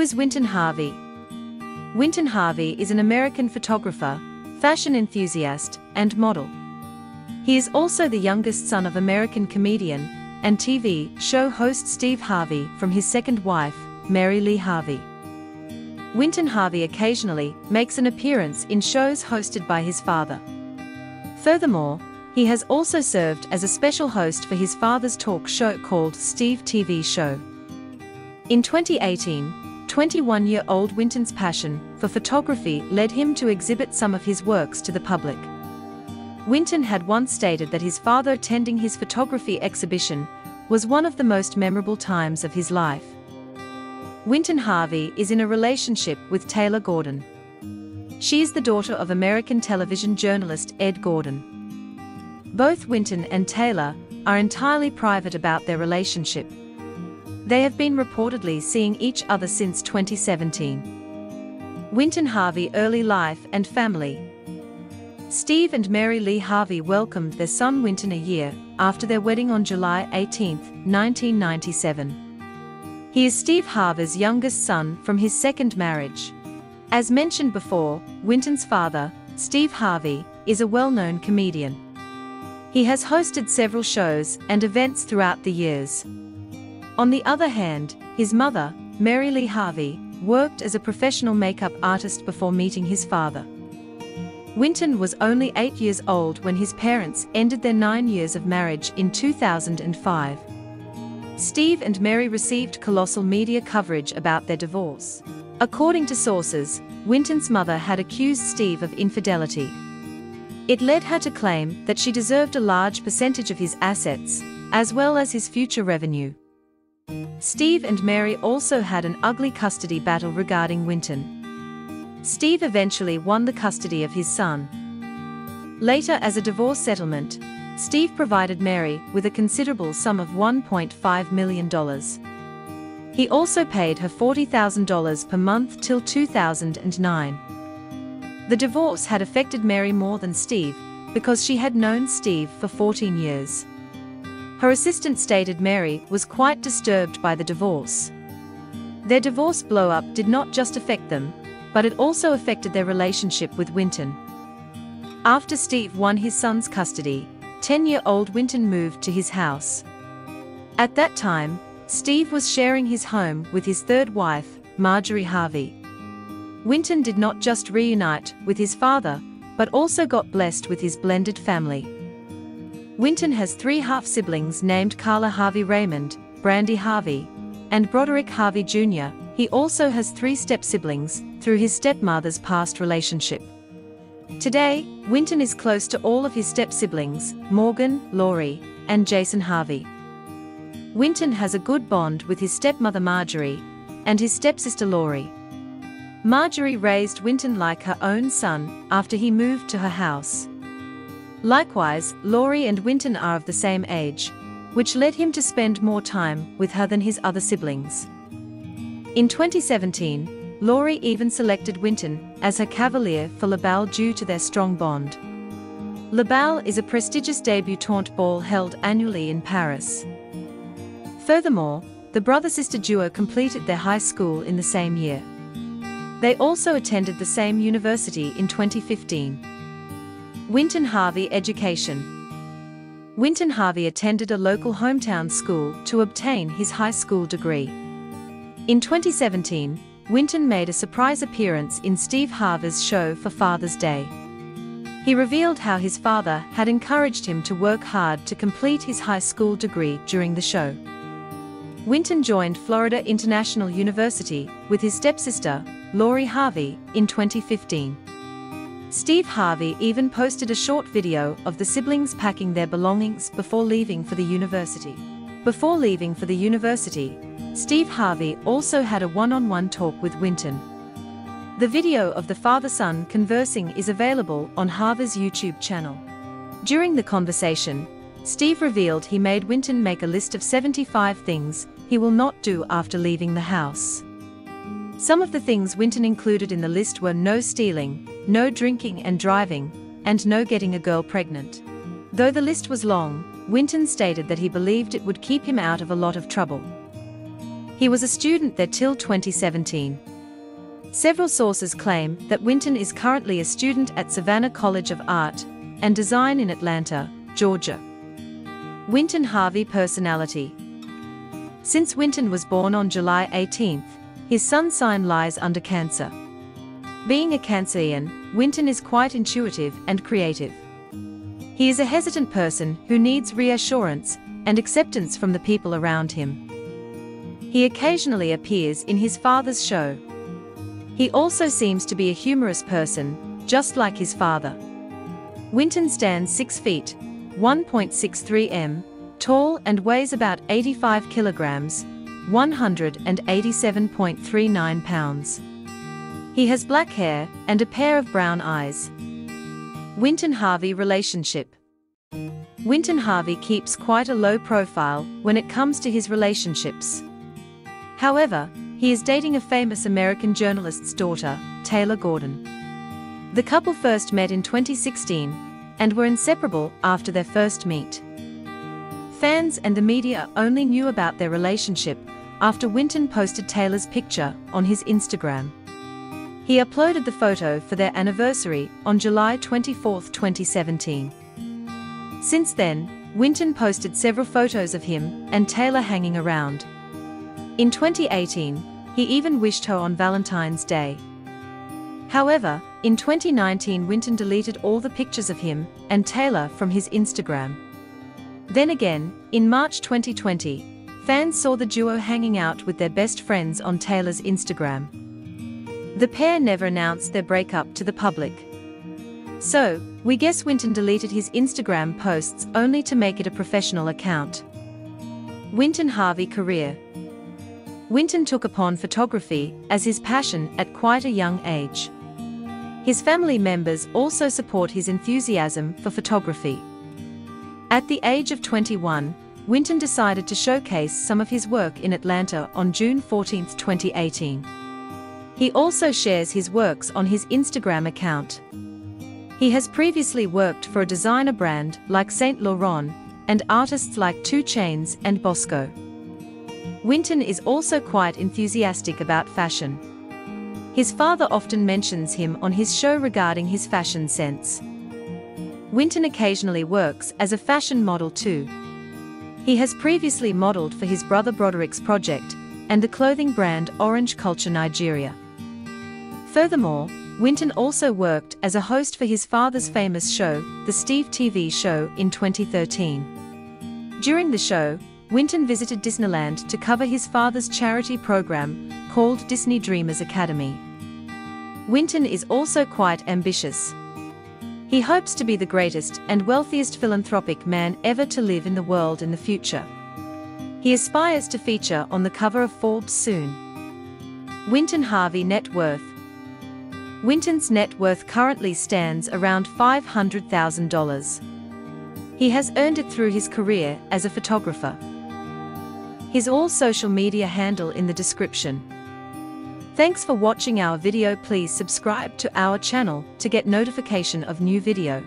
Who is Wynton Harvey? Wynton Harvey is an American photographer, fashion enthusiast, and model. He is also the youngest son of American comedian and TV show host Steve Harvey from his second wife, Mary Lee Harvey. Wynton Harvey occasionally makes an appearance in shows hosted by his father. Furthermore, he has also served as a special host for his father's talk show called Steve TV Show. In 2018, 21-year-old Wynton's passion for photography led him to exhibit some of his works to the public. Wynton had once stated that his father attending his photography exhibition was one of the most memorable times of his life. Wynton Harvey is in a relationship with Taylor Gordon. She is the daughter of American television journalist Ed Gordon. Both Wynton and Taylor are entirely private about their relationship. They have been reportedly seeing each other since 2017. Wynton Harvey early life and family. Steve and Mary Lee Harvey welcomed their son Wynton a year after their wedding on July 18, 1997. He is Steve Harvey's youngest son from his second marriage. As mentioned before, Wynton's father, Steve Harvey, is a well-known comedian. He has hosted several shows and events throughout the years. On the other hand, his mother, Mary Lee Harvey, worked as a professional makeup artist before meeting his father. Wynton was only 8 years old when his parents ended their 9 years of marriage in 2005. Steve and Mary received colossal media coverage about their divorce. According to sources, Wynton's mother had accused Steve of infidelity. It led her to claim that she deserved a large percentage of his assets, as well as his future revenue. Steve and Mary also had an ugly custody battle regarding Wynton. Steve eventually won the custody of his son. Later, as a divorce settlement, Steve provided Mary with a considerable sum of $1.5 million. He also paid her $40,000 per month till 2009. The divorce had affected Mary more than Steve because she had known Steve for 14 years. Her assistant stated Mary was quite disturbed by the divorce. Their divorce blow-up did not just affect them, but it also affected their relationship with Wynton. After Steve won his son's custody, 10-year-old Wynton moved to his house. At that time, Steve was sharing his home with his third wife, Marjorie Harvey. Wynton did not just reunite with his father, but also got blessed with his blended family. Wynton has three half-siblings named Carla Harvey Raymond, Brandy Harvey, and Broderick Harvey Jr. He also has three step-siblings through his stepmother's past relationship. Today, Wynton is close to all of his step-siblings, Morgan, Lori, and Jason Harvey. Wynton has a good bond with his stepmother Marjorie and his stepsister Lori. Marjorie raised Wynton like her own son after he moved to her house. Likewise, Lori and Wynton are of the same age, which led him to spend more time with her than his other siblings. In 2017, Lori even selected Wynton as her cavalier for Le Bal due to their strong bond. Le Bal is a prestigious debutante ball held annually in Paris. Furthermore, the brother-sister duo completed their high school in the same year. They also attended the same university in 2015. Wynton Harvey education. Wynton Harvey attended a local hometown school to obtain his high school degree. In 2017, Wynton made a surprise appearance in Steve Harvey's show for Father's Day. He revealed how his father had encouraged him to work hard to complete his high school degree during the show. Wynton joined Florida International University with his stepsister, Lori Harvey, in 2015. Steve Harvey even posted a short video of the siblings packing their belongings before leaving for the university. Before leaving for the university, Steve Harvey also had a one-on-one talk with Wynton. The video of the father-son conversing is available on Harvey's YouTube channel. During the conversation, Steve revealed he made Wynton make a list of 75 things he will not do after leaving the house. Some of the things Wynton included in the list were no stealing, no drinking and driving, and no getting a girl pregnant. Though the list was long, Wynton stated that he believed it would keep him out of a lot of trouble. He was a student there till 2017. Several sources claim that Wynton is currently a student at Savannah College of Art and Design in Atlanta, Georgia. Wynton Harvey personality. Since Wynton was born on July 18th, his sun sign lies under Cancer. Being a Cancerian, Wynton is quite intuitive and creative. He is a hesitant person who needs reassurance and acceptance from the people around him. He occasionally appears in his father's show. He also seems to be a humorous person, just like his father. Wynton stands 6 feet, 1.63 m, tall and weighs about 85 kilograms, 187.39 pounds. He has black hair and a pair of brown eyes. Wynton Harvey relationship. Wynton Harvey keeps quite a low profile when it comes to his relationships. However, he is dating a famous American journalist's daughter, Taylor Gordon. The couple first met in 2016 and were inseparable after their first meet. Fans and the media only knew about their relationship after Wynton posted Taylor's picture on his Instagram. He uploaded the photo for their anniversary on July 24, 2017. Since then, Wynton posted several photos of him and Taylor hanging around. In 2018, he even wished her on Valentine's Day. However, in 2019, Wynton deleted all the pictures of him and Taylor from his Instagram. Then again, in March 2020, fans saw the duo hanging out with their best friends on Taylor's Instagram. The pair never announced their breakup to the public. So, we guess Wynton deleted his Instagram posts only to make it a professional account. Wynton Harvey career. Wynton took upon photography as his passion at quite a young age. His family members also support his enthusiasm for photography. At the age of 21, Wynton decided to showcase some of his work in Atlanta on June 14, 2018. He also shares his works on his Instagram account. He has previously worked for a designer brand like Saint Laurent and artists like 2 Chainz and Bosco. Wynton is also quite enthusiastic about fashion. His father often mentions him on his show regarding his fashion sense. Wynton occasionally works as a fashion model too. He has previously modeled for his brother Broderick's project and the clothing brand Orange Culture Nigeria. Furthermore, Wynton also worked as a host for his father's famous show, the Steve TV Show, in 2013. During the show, Wynton visited Disneyland to cover his father's charity program called Disney Dreamers Academy. Wynton is also quite ambitious. He hopes to be the greatest and wealthiest philanthropic man ever to live in the world in the future. He aspires to feature on the cover of Forbes soon. Wynton Harvey net worth. Wynton's net worth currently stands around $500,000. He has earned it through his career as a photographer. His all social media handle in the description. Thanks for watching our video. Please subscribe to our channel to get notification of new video.